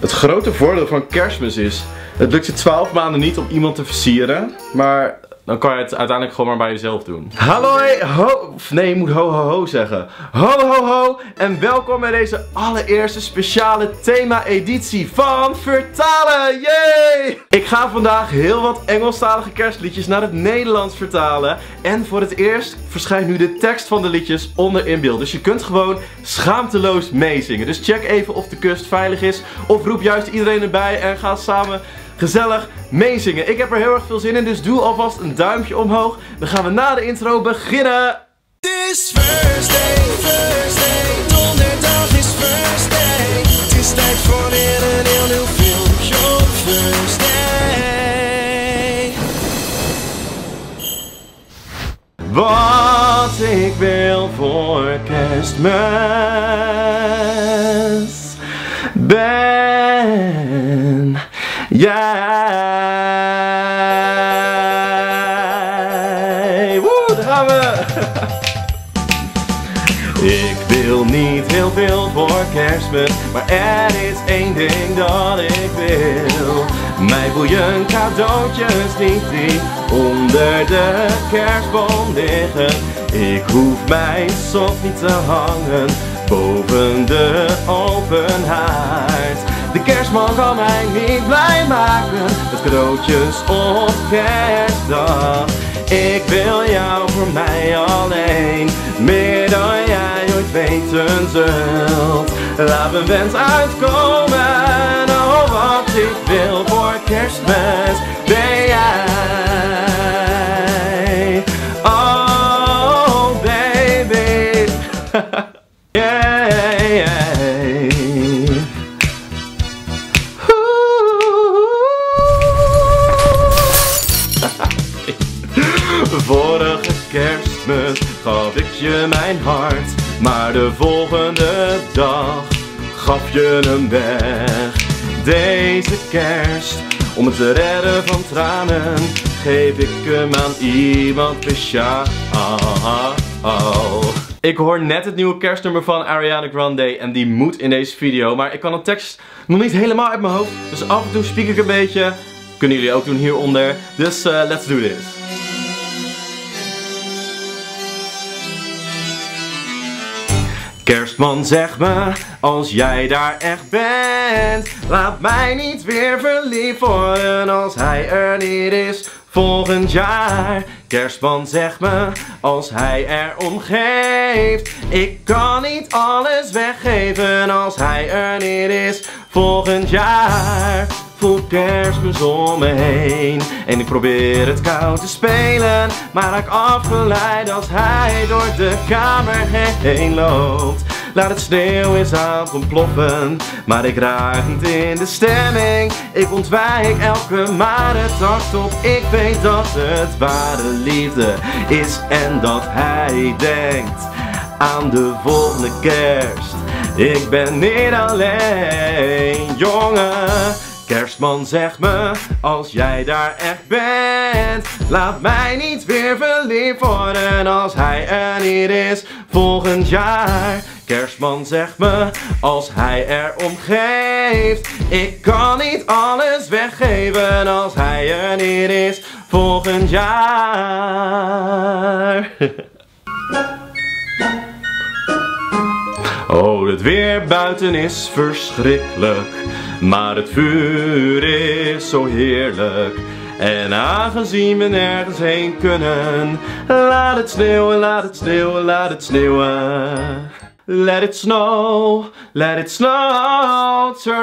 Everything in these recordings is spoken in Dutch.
Het grote voordeel van Kerstmis is, het lukt je 12 maanden niet om iemand te versieren, maar dan kan je het uiteindelijk gewoon maar bij jezelf doen. Hallo, ho, nee je moet ho ho ho zeggen. Ho ho ho en welkom bij deze allereerste speciale thema editie van Vertalen, yay! Ik ga vandaag heel wat Engelstalige kerstliedjes naar het Nederlands vertalen. En voor het eerst verschijnt nu de tekst van de liedjes onder in beeld. Dus je kunt gewoon schaamteloos meezingen. Dus check even of de kust veilig is of roep juist iedereen erbij en ga samen gezellig meezingen. Ik heb er heel erg veel zin in, dus doe alvast een duimpje omhoog. Dan gaan we na de intro beginnen. Het is Thursday, donderdag is Thursday. Het is tijd voor weer een heel nieuw filmpje op Thursday. Wat ik wil voor Kerstmis ben jij! Woe, daar gaan we! Ik wil niet heel veel voor Kerstmis, maar er is één ding dat ik wil. Mij boeien cadeautjes niet die onder de kerstboom liggen. Ik hoef mijn sok niet te hangen boven de open haard. De kerstman kan mij niet blij maken met cadeautjes op kerstdag. Ik wil jou voor mij alleen, meer dan jij ooit weten zult. Laat mijn wens uitkomen, oh wat ik wil voor Kerstmis ben jij. Oh baby, yeah. Vorige Kerstmis gaf ik je mijn hart, maar de volgende dag gaf je hem weg. Deze kerst, om het te redden van tranen, geef ik hem aan iemand speciaal. Ik hoor net het nieuwe kerstnummer van Ariana Grande en die moet in deze video, maar ik kan de tekst nog niet helemaal uit mijn hoofd, dus af en toe spreek ik een beetje. Kunnen jullie ook doen hieronder, dus let's do this. Kerstman, zeg me, als jij daar echt bent, laat mij niet weer verliefd worden als hij er niet is volgend jaar. Kerstman, zeg me, als hij er om geeft, ik kan niet alles weggeven als hij er niet is volgend jaar. Voel Kerstmis om me heen en ik probeer het koud te spelen, maar raak afgeleid als hij door de kamer heen loopt. Laat het sneeuw eens ontploffen, maar ik raak niet in de stemming. Ik ontwijk elke marentak tot ik weet dat het ware liefde is en dat hij denkt aan de volgende kerst. Ik ben niet alleen, jongen. Kerstman, zeg me, als jij daar echt bent, laat mij niet weer verliefd worden als hij er niet is volgend jaar. Kerstman, zeg me, als hij er om geeft, ik kan niet alles weggeven als hij er niet is volgend jaar. Oh, het weer buiten is verschrikkelijk, maar het vuur is zo heerlijk. En aangezien we nergens heen kunnen, laat het sneeuwen, laat het sneeuwen, laat het sneeuwen. Let it snow, turn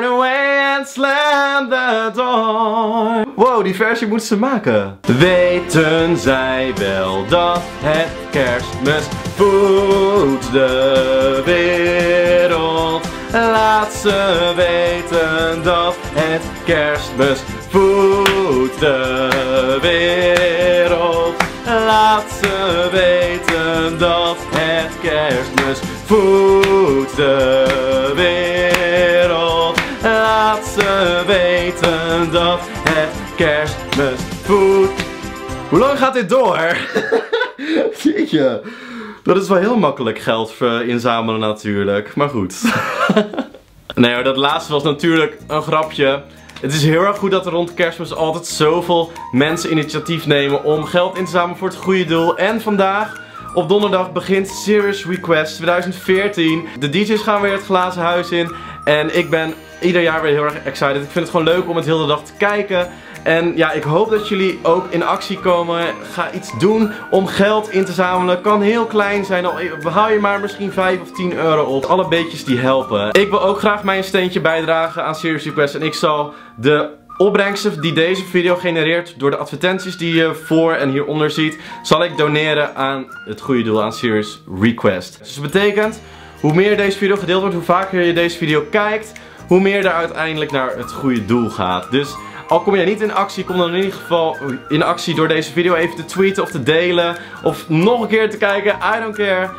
away and slam the door. Wow, die versie moeten ze maken. Weten zij wel dat het Kerstmis voedt de wereld? Laat ze weten dat het Kerstmis voedt de wereld. Laat ze weten dat het Kerstmis voedt de wereld. Laat ze weten dat het Kerstmis voedt. Hoe lang gaat dit door? Jeetje. Dat is wel heel makkelijk geld inzamelen natuurlijk, maar goed. Nee hoor, dat laatste was natuurlijk een grapje. Het is heel erg goed dat er rond Kerstmis altijd zoveel mensen initiatief nemen om geld in te zamelen voor het goede doel. En vandaag, op donderdag, begint Serious Request 2014. De DJ's gaan weer het glazen huis in. En ik ben ieder jaar weer heel erg excited. Ik vind het gewoon leuk om het heel de dag te kijken. En ja, ik hoop dat jullie ook in actie komen. Ga iets doen om geld in te zamelen. Kan heel klein zijn, al haal je maar misschien 5 of 10 euro op. Alle beetjes die helpen. Ik wil ook graag mijn steentje bijdragen aan Serious Request. En ik zal de opbrengsten die deze video genereert door de advertenties die je voor en hieronder ziet, zal ik doneren aan het goede doel, aan Serious Request. Dus dat betekent, hoe meer deze video gedeeld wordt, hoe vaker je deze video kijkt, hoe meer er uiteindelijk naar het goede doel gaat. Dus al kom je niet in actie, kom dan in ieder geval in actie door deze video even te tweeten of te delen. Of nog een keer te kijken, I don't care.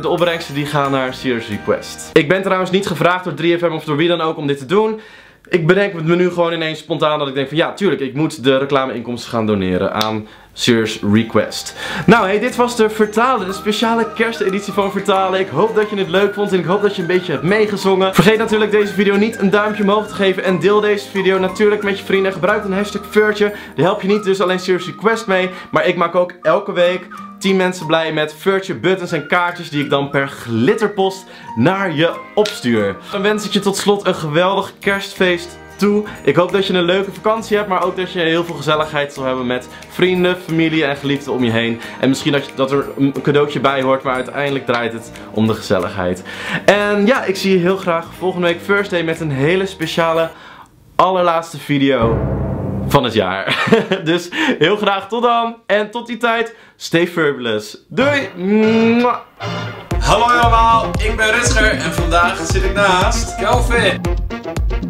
De opbrengsten die gaan naar Serious Request. Ik ben trouwens niet gevraagd door 3FM of door wie dan ook om dit te doen. Ik bedenk me nu gewoon ineens spontaan dat ik denk van ja, tuurlijk, ik moet de reclameinkomsten gaan doneren aan Serious Request. Nou hey, dit was de Vertalen, de speciale kersteditie van Vertalen. Ik hoop dat je het leuk vond en ik hoop dat je een beetje hebt meegezongen. Vergeet natuurlijk deze video niet een duimpje omhoog te geven en deel deze video natuurlijk met je vrienden. Gebruik een hashtag Veurtje, daar help je niet dus alleen Serious Request mee, maar ik maak ook elke week 10 mensen blij met Veurtje buttons en kaartjes die ik dan per glitterpost naar je opstuur. Dan wens ik je tot slot een geweldig kerstfeest toe. Ik hoop dat je een leuke vakantie hebt, maar ook dat je heel veel gezelligheid zal hebben met vrienden, familie en geliefden om je heen. En misschien dat er een cadeautje bij hoort, maar uiteindelijk draait het om de gezelligheid. En ja, ik zie je heel graag volgende week Thursday met een hele speciale allerlaatste video van het jaar. Dus heel graag tot dan. En tot die tijd, stay fabulous. Doei! Mwah. Hallo allemaal, ik ben Rutger en vandaag zit ik naast Kelvin.